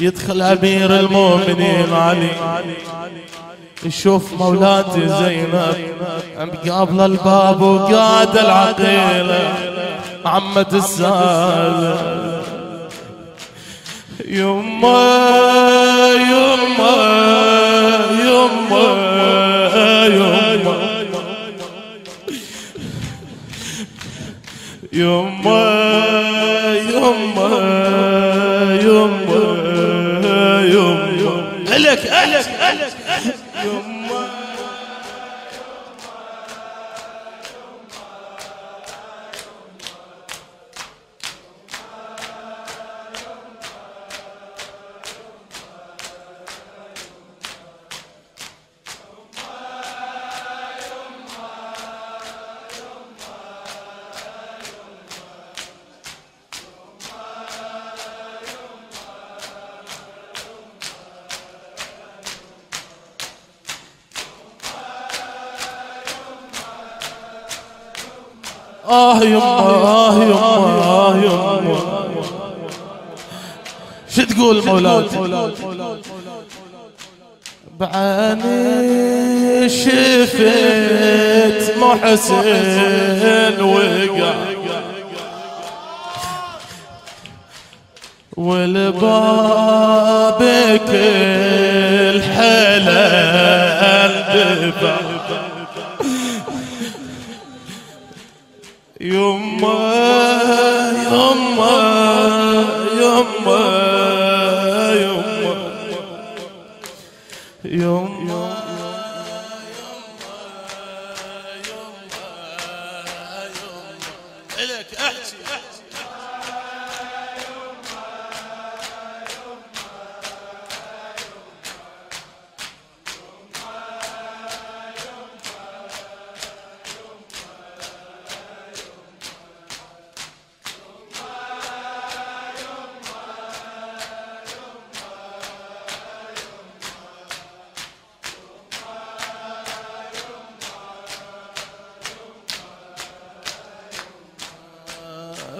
يدخل أمير المؤمنين علي يشوف مولاتي زينب مقابله الباب وقاعد العقيلة عمة السادة. يما يما يما يما يما آه يما آه يما آه يما شو تقول مولاتي؟ بعيني شفت محسن وكع والباب كل حلا اندفع. يما يما يما يما يما إلك أحكي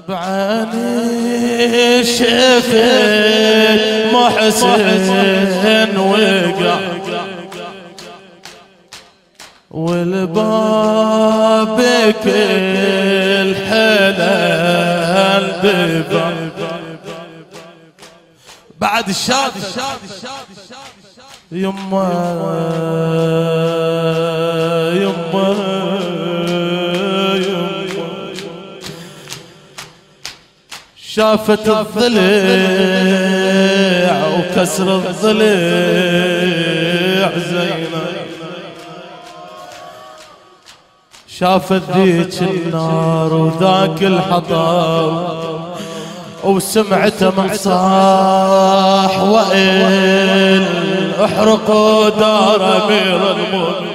بعيني شفت محسن وكع والباب كل حلا اندفع. بعد الشاد يما يما شافت الضلع وكسر الضلع زينب شافت ذيك النار وذاك الحطام وسمعته من صاح وإن احرقوا دار أمير المؤمنين.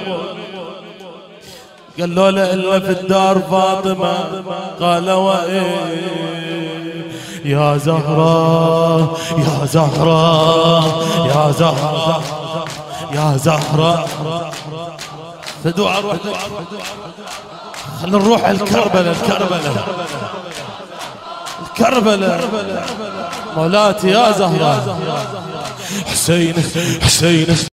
قالوا له إلا في الدار فاطمة قال وإن يا زهراء يا زهراء يا زهراء يا زهراء فدعاء روح خلينا نروح على الكربلة الكربلة مولاتي يا زهراء. حسين